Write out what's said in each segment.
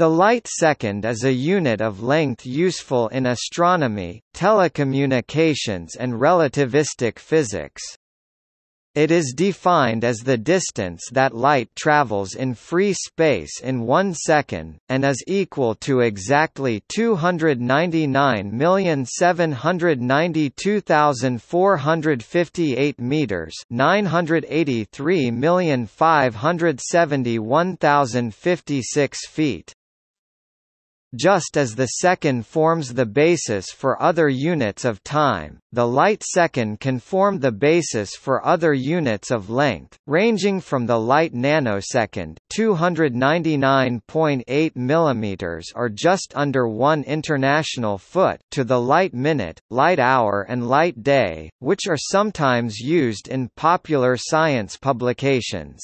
The light-second is a unit of length useful in astronomy, telecommunications and relativistic physics. It is defined as the distance that light travels in free space in 1 second, and is equal to exactly 299,792,458 meters, 983,571,056 feet. Just as the second forms the basis for other units of time, the light-second can form the basis for other units of length, ranging from the light-nanosecond, 299.8 mm or just under 1 international foot, to the light-minute, light-hour and light-day, which are sometimes used in popular science publications.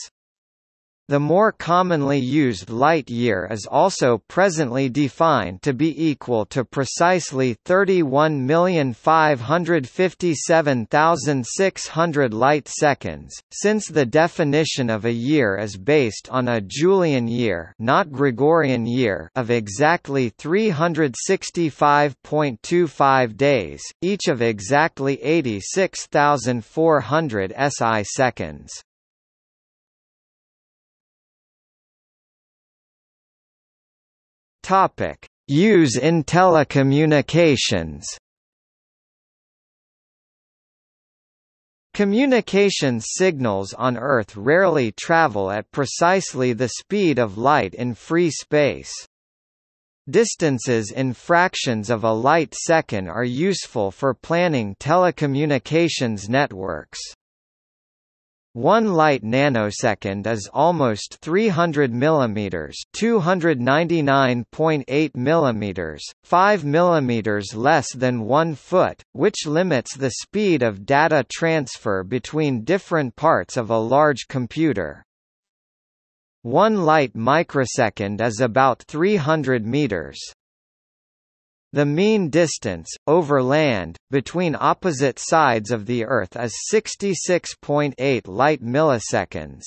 The more commonly used light-year is also presently defined to be equal to precisely 31,557,600 light-seconds, since the definition of a year is based on a Julian year, not Gregorian year, of exactly 365.25 days, each of exactly 86,400 SI seconds. Use in telecommunications. Communications signals on Earth rarely travel at precisely the speed of light in free space. Distances in fractions of a light second are useful for planning telecommunications networks. 1 light nanosecond is almost 300 mm, 299.8 mm, 5 mm less than 1 foot, which limits the speed of data transfer between different parts of a large computer. 1 light microsecond is about 300 meters. The mean distance, over land, between opposite sides of the Earth is 66.8 light milliseconds.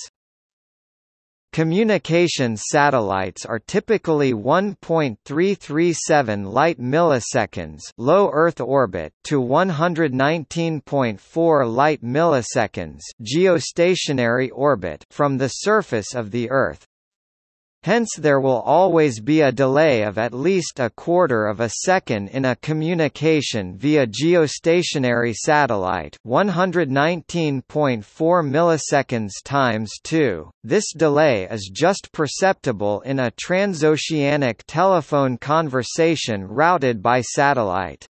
Communications satellites are typically 1.337 light milliseconds low Earth orbit to 119.4 light milliseconds geostationary orbit from the surface of the Earth. Hence there will always be a delay of at least 1/4 of a second in a communication via geostationary satellite 119.4 milliseconds times 2. This delay is just perceptible in a transoceanic telephone conversation routed by satellite.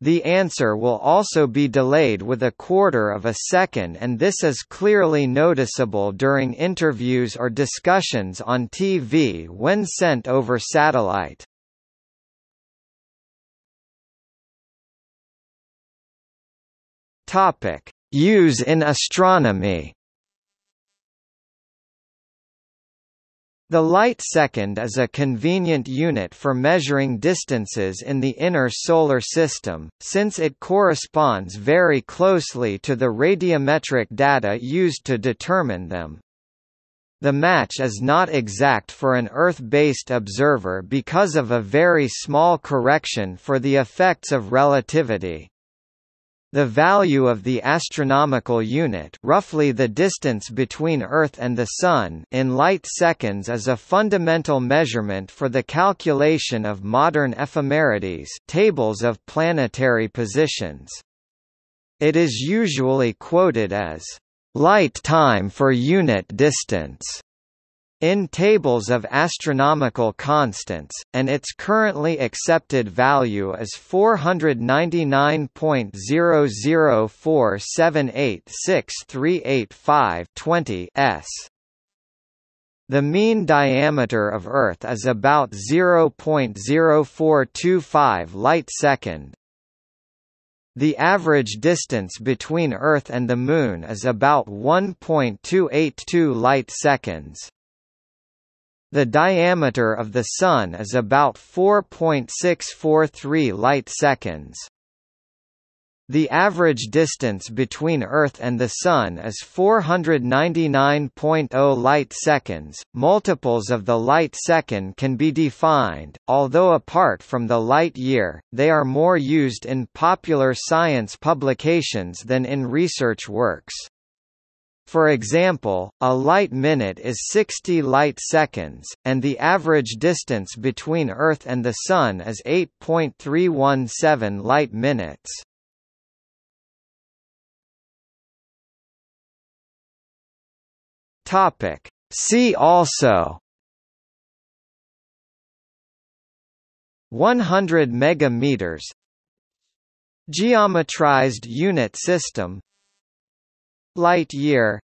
The answer will also be delayed with 1/4 of a second, and this is clearly noticeable during interviews or discussions on TV when sent over satellite. Topic: Use in astronomy. The light-second is a convenient unit for measuring distances in the inner solar system, since it corresponds very closely to the radiometric data used to determine them. The match is not exact for an Earth-based observer because of a very small correction for the effects of relativity. The value of the astronomical unit, roughly the distance between Earth and the Sun, in light seconds is a fundamental measurement for the calculation of modern ephemerides, tables of planetary positions. It is usually quoted as light time for unit distance in tables of astronomical constants, and its currently accepted value is 499.00478638520s. The mean diameter of Earth is about 0.0425 light-second. The average distance between Earth and the Moon is about 1.282 light-seconds. The diameter of the Sun is about 4.643 light-seconds. The average distance between Earth and the Sun is 499.0 light-seconds. Multiples of the light-second can be defined, although apart from the light-year, they are more used in popular science publications than in research works. For example, a light-minute is 60 light-seconds, and the average distance between Earth and the Sun is 8.317 light-minutes. Topic. See also: 100 megameters, geometrized unit system, light-year,